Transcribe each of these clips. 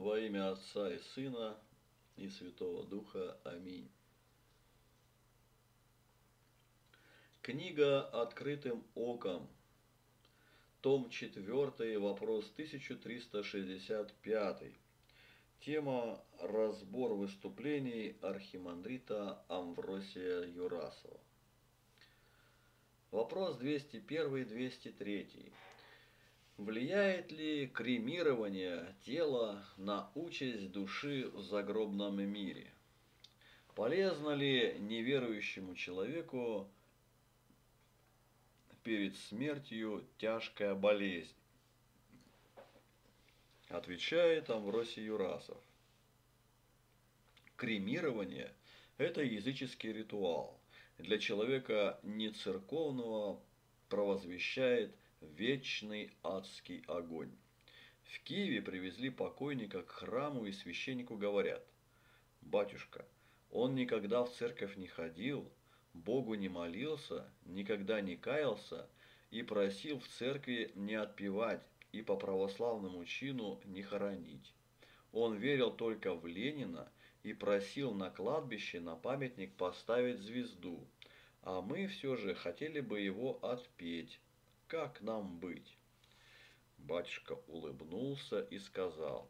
Во имя Отца и Сына и Святого Духа. Аминь. Книга «Открытым оком». Том 4, вопрос 1365. Тема «Разбор выступлений архимандрита Амвросия Юрасова». Вопрос 201-203. Влияет ли кремирование тела на участь души в загробном мире? Полезно ли неверующему человеку перед смертью тяжкая болезнь? Отвечает Амвросий Юрасов. Кремирование – это языческий ритуал. Для человека нецерковного провозвещает вечный адский огонь. В Киеве привезли покойника к храму, и священнику говорят: «Батюшка, он никогда в церковь не ходил, Богу не молился, никогда не каялся и просил в церкви не отпевать и по православному чину не хоронить. Он верил только в Ленина и просил на кладбище на памятник поставить звезду, а мы все же хотели бы его отпеть. Как нам быть?» Батюшка улыбнулся и сказал: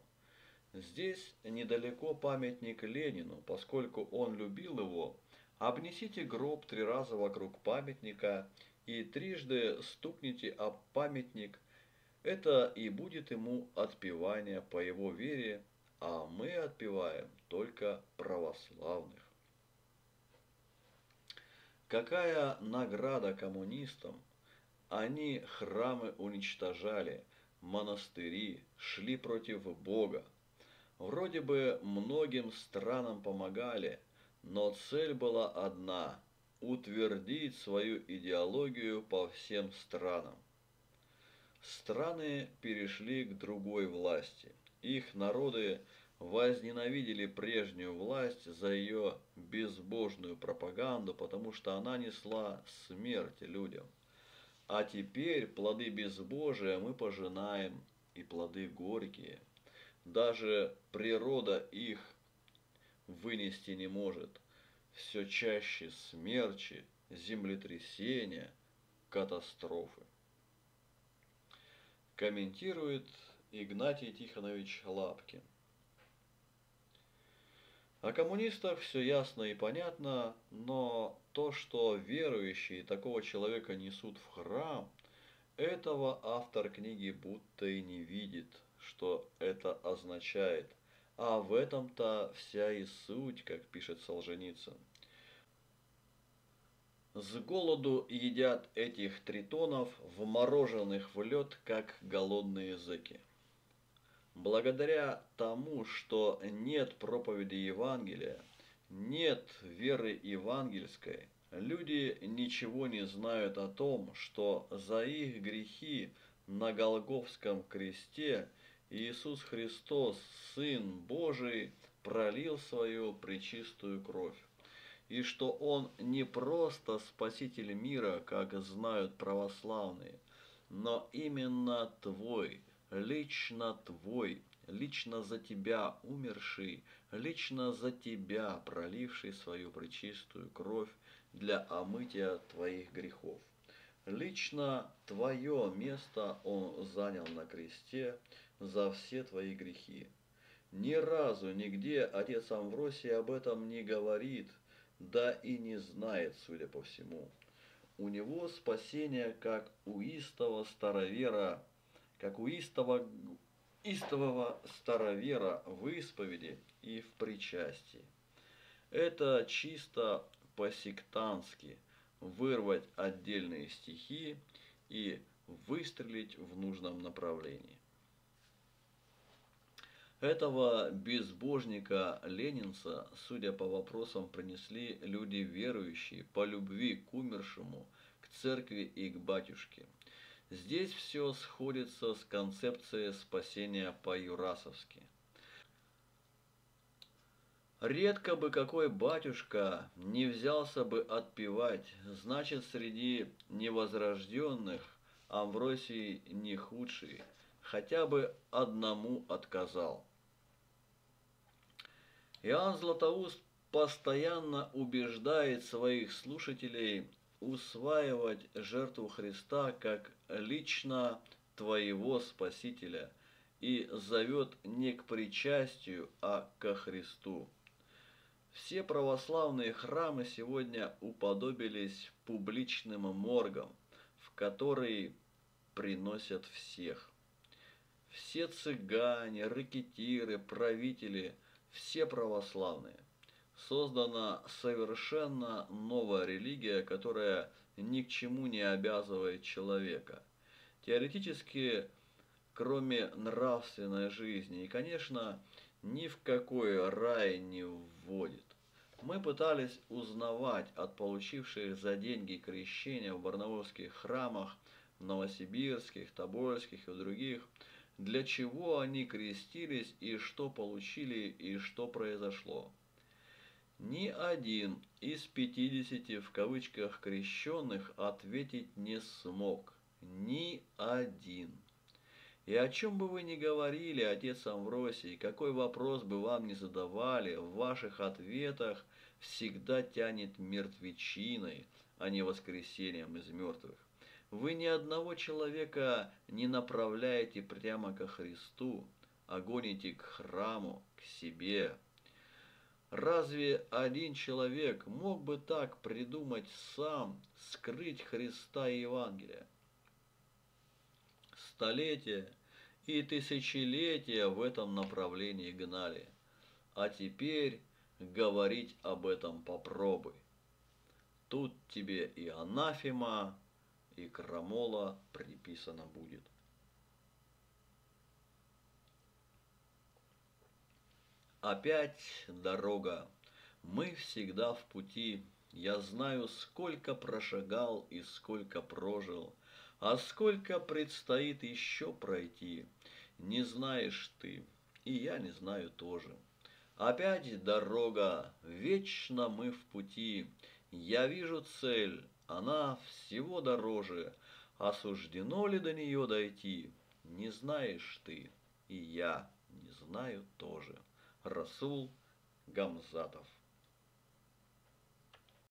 «Здесь недалеко памятник Ленину, поскольку он любил его, обнесите гроб 3 раза вокруг памятника и 3-жды стукните об памятник. Это и будет ему отпевание по его вере, а мы отпеваем только православных». Какая награда коммунистам? Они храмы уничтожали, монастыри, шли против Бога. Вроде бы многим странам помогали, но цель была одна – утвердить свою идеологию по всем странам. Страны перешли к другой власти. Их народы возненавидели прежнюю власть за ее безбожную пропаганду, потому что она несла смерть людям. А теперь плоды безбожия мы пожинаем, и плоды горькие. Даже природа их вынести не может. Все чаще смерчи, землетрясения, катастрофы. Комментирует Игнатий Тихонович Лапкин. О коммунистах все ясно и понятно, но то, что верующие такого человека несут в храм, этого автор книги будто и не видит, что это означает. А в этом-то вся и суть, как пишет Солженицын. С голоду едят этих тритонов, вмороженных в лед, как голодные зэки. Благодаря тому, что нет проповеди Евангелия, нет веры евангельской, люди ничего не знают о том, что за их грехи на Голгофском кресте Иисус Христос, Сын Божий, пролил свою пречистую кровь. И что Он не просто Спаситель мира, как знают православные, но именно твой, лично твой, лично за тебя умерший, лично за тебя проливший свою пречистую кровь для омытия твоих грехов. Лично твое место Он занял на кресте за все твои грехи. Ни разу нигде отец Амвросий об этом не говорит, да и не знает, судя по всему. У него спасение, как у истого старовера, как у истового старовера в исповеди и в причастии. Это чисто по-сектантски вырвать отдельные стихи и выстрелить в нужном направлении. Этого безбожника-ленинца, судя по вопросам, принесли люди верующие по любви к умершему, к церкви и к батюшке. Здесь все сходится с концепцией спасения по-юрасовски. Редко бы какой батюшка не взялся бы отпевать, значит, среди невозрожденных Амвросий не худший, хотя бы одному отказал. Иоанн Златоуст постоянно убеждает своих слушателей усваивать жертву Христа как лично твоего Спасителя и зовет не к причастию, а ко Христу. Все православные храмы сегодня уподобились публичным моргам, в которые приносят всех. Все цыгане, ракетиры, правители, все православные. Создана совершенно новая религия, которая ни к чему не обязывает человека. Теоретически, кроме нравственной жизни, и, конечно, ни в какой рай не вводит. Мы пытались узнавать от получивших за деньги крещения в барнаульских храмах, новосибирских, тобольских и других, для чего они крестились и что получили и что произошло. Ни один из 50 в кавычках крещенных ответить не смог. Ни один. И о чем бы вы ни говорили, отец Амвросий, какой вопрос бы вам ни задавали, в ваших ответах всегда тянет мертвечиной, а не воскресением из мертвых. Вы ни одного человека не направляете прямо ко Христу, а гоните к храму, к себе. Разве один человек мог бы так придумать сам, скрыть Христа и Евангелие? Столетия и тысячелетия в этом направлении гнали. А теперь говорить об этом попробуй. Тут тебе и анафема, и крамола приписано будет. Опять дорога. Мы всегда в пути. Я знаю, сколько прошагал и сколько прожил. А сколько предстоит еще пройти, не знаешь ты, и я не знаю тоже. Опять дорога, вечно мы в пути. Я вижу цель, она всего дороже. А суждено ли до нее дойти, не знаешь ты, и я не знаю тоже. Расул Гамзатов.